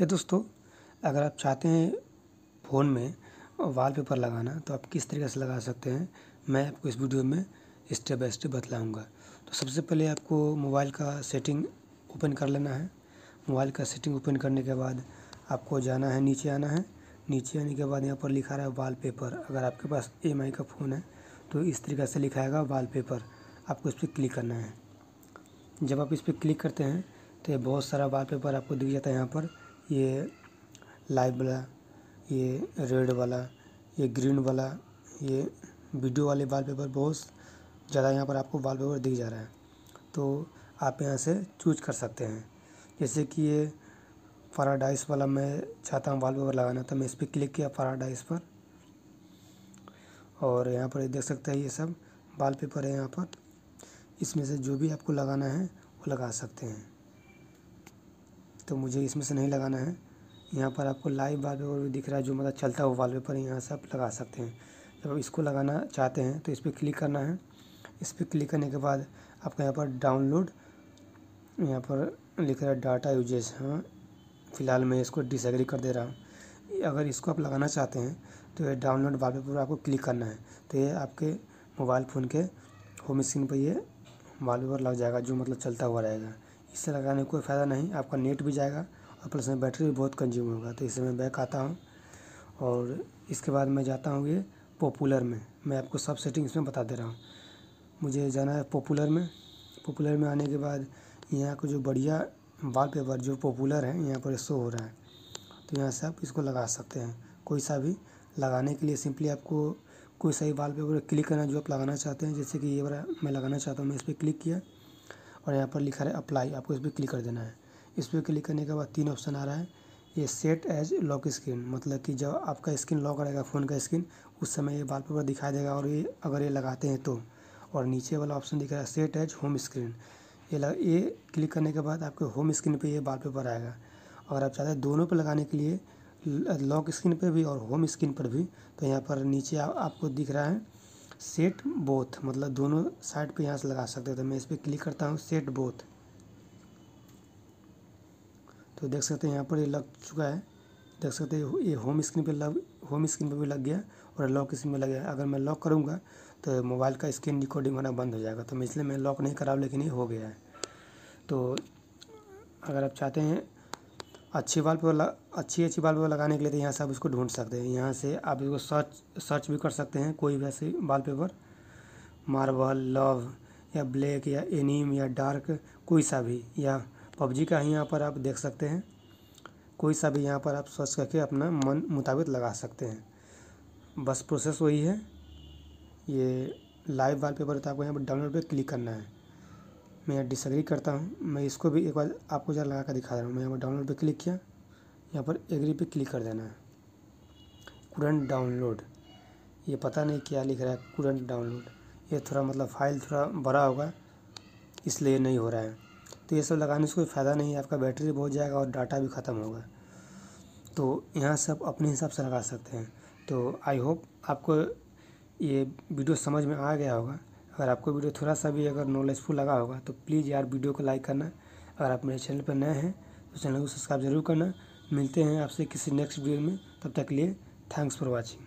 ये दोस्तों, अगर आप चाहते हैं फ़ोन में वॉलपेपर लगाना तो आप किस तरीके से लगा सकते हैं, मैं आपको इस वीडियो में स्टेप बाय स्टेप बतलाऊँगा। तो सबसे पहले आपको मोबाइल का सेटिंग ओपन कर लेना है। मोबाइल का सेटिंग ओपन करने के बाद आपको जाना है, नीचे आना है। नीचे आने के बाद यहाँ पर लिखा रहा है वॉलपेपर। अगर आपके पास एम आई का फ़ोन है तो इस तरीके से लिखाएगा वॉलपेपर, आपको इस पर क्लिक करना है। जब आप इस पर क्लिक करते हैं तो ये बहुत सारा वॉलपेपर आपको दिख जाता है। यहाँ पर ये लाइट वाला, ये रेड वाला, ये ग्रीन वाला, ये वीडियो वाले वॉलपेपर, बहुत ज़्यादा यहाँ पर आपको वॉलपेपर दिख जा रहा है। तो आप यहाँ से चूज कर सकते हैं। जैसे कि ये पैराडाइस वाला मैं चाहता हूँ वॉलपेपर लगाना, तो मैं इस पर क्लिक किया पैराडाइस पर, और यहाँ पर देख सकते हैं ये सब वॉलपेपर है। यहाँ पर इसमें से जो भी आपको लगाना है वो लगा सकते हैं। तो मुझे इसमें से नहीं लगाना है। यहाँ पर आपको लाइव वॉलपेपर भी दिख रहा है, जो मतलब चलता हुआ वॉलपेपर, यहाँ से आप लगा सकते हैं। जब इसको लगाना चाहते हैं तो इस पर क्लिक करना है। इस पर क्लिक करने के बाद आपको यहाँ पर डाउनलोड, यहाँ पर लिख रहा है डाटा यूजेस। हाँ, फ़िलहाल मैं इसको डिसएग्री कर दे रहा हूँ। अगर इसको आप लगाना चाहते हैं तो ये डाउनलोड वॉलपेपर आपको क्लिक करना है। तो ये आपके मोबाइल फ़ोन के होम स्क्रीन पर ये वॉलपेपर लग जाएगा, जो मतलब चलता हुआ रहेगा। इससे लगाने कोई फ़ायदा नहीं, आपका नेट भी जाएगा और प्लस में बैटरी भी बहुत कंज्यूम होगा। तो इससे मैं बैक आता हूँ और इसके बाद मैं जाता हूँ ये पॉपुलर में। मैं आपको सब सेटिंग इसमें बता दे रहा हूँ। मुझे जाना है पॉपुलर में। पॉपुलर में आने के बाद यहाँ का जो बढ़िया वॉलपेपर जो पॉपुलर है यहाँ पर शो हो रहा है, तो यहाँ से आप इसको लगा सकते हैं। कोई सा भी लगाने के लिए सिंपली आपको कोई सा ही वॉलपेपर क्लिक करना जो आप लगाना चाहते हैं। जैसे कि ये वाला मैं लगाना चाहता हूँ, मैं इस पर क्लिक किया और यहाँ पर लिखा है अप्लाई, आपको इस पर क्लिक कर देना है। इस पर क्लिक करने के बाद तीन ऑप्शन आ रहा है। ये सेट एज लॉक स्क्रीन, मतलब कि जब आपका स्क्रीन लॉक रहेगा, फ़ोन का स्क्रीन, उस समय ये वॉलपेपर दिखाई देगा, और ये अगर ये लगाते हैं तो। और नीचे वाला ऑप्शन दिख रहा है सेट एज होम स्क्रीन, ये क्लिक करने के बाद आपके होम स्क्रीन पे ये वॉलपेपर आएगा। अगर आप चाहते हैं दोनों पे लगाने के लिए, लॉक स्क्रीन पे भी और होम स्क्रीन पर भी, तो यहाँ पर नीचे आपको दिख रहा है सेट बोथ, मतलब दोनों साइड पे यहाँ से लगा सकते हो। तो मैं इस पर क्लिक करता हूँ सेट बोथ, तो देख सकते हैं यहाँ पर ये लग चुका है। देख सकते हैं ये होम स्क्रीन पे लग, होम स्क्रीन पे भी लग गया और लॉक स्क्रीन पे लग गया। अगर मैं लॉक करूँगा तो मोबाइल का स्क्रीन रिकॉर्डिंग होना बंद हो जाएगा, तो मैं इसलिए मैं लॉक नहीं करा, लेकिन ये हो गया है। तो अगर आप चाहते हैं अच्छी अच्छी वॉलपेपर लगाने के लिए, तो यहाँ से आप इसको ढूंढ सकते हैं। यहाँ से आप इसको सर्च भी कर सकते हैं। कोई भी ऐसे वॉलपेपर, मार्बल, लव या ब्लैक या एनीम या डार्क, कोई सा भी, या पबजी का ही यहाँ पर आप देख सकते हैं। कोई सा भी यहाँ पर आप सर्च करके अपना मन मुताबिक लगा सकते हैं। बस प्रोसेस वही है। ये लाइव वॉलपेपर तो आपको यहाँ पर डाउनलोड पे क्लिक करना है। मैं डिसएग्री करता हूँ, मैं इसको भी एक बार आपको ज़रा लगा कर दिखा रहा हूँ। मैं यहाँ पर डाउनलोड पे क्लिक किया, यहाँ पर एग्री पे क्लिक कर देना है। करंट डाउनलोड, ये पता नहीं क्या लिख रहा है करंट डाउनलोड, ये थोड़ा मतलब फाइल थोड़ा बड़ा होगा इसलिए नहीं हो रहा है। तो ये सब लगाने से कोई फ़ायदा नहीं है, आपका बैटरी भी बहुत जाएगा और डाटा भी ख़त्म होगा। तो यहाँ से आप अपने हिसाब से लगा सकते हैं। तो आई होप आपको ये वीडियो समझ में आ गया होगा। अगर आपको वीडियो थोड़ा सा भी अगर नॉलेजफुल लगा होगा तो प्लीज़ यार वीडियो को लाइक करना। अगर आप मेरे चैनल पर नए हैं तो चैनल को सब्सक्राइब जरूर करना। मिलते हैं आपसे किसी नेक्स्ट वीडियो में, तब तक के लिए थैंक्स फॉर वॉचिंग।